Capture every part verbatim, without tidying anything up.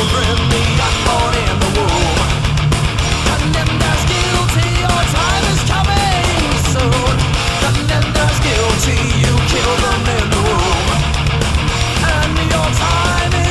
Kill them in the womb, and your time is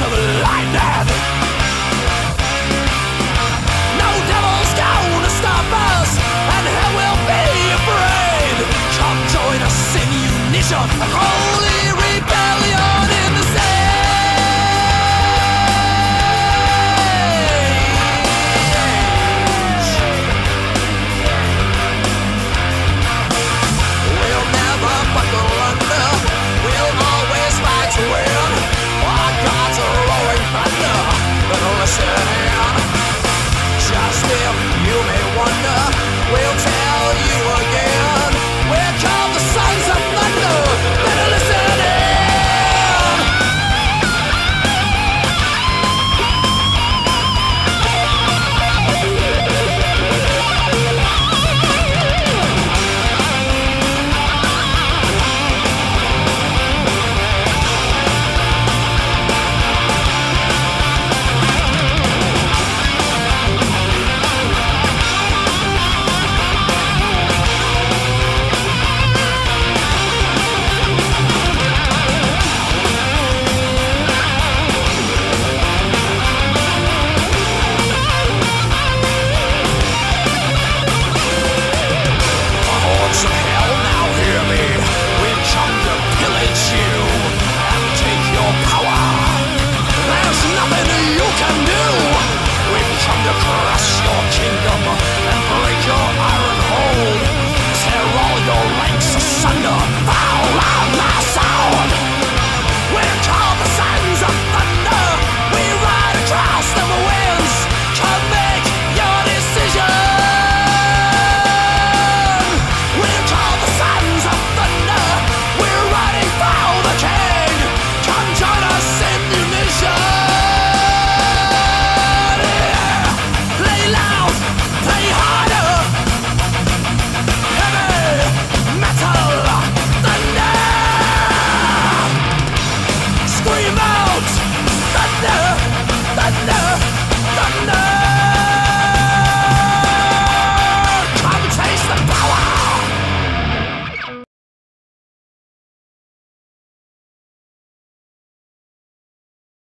of a light.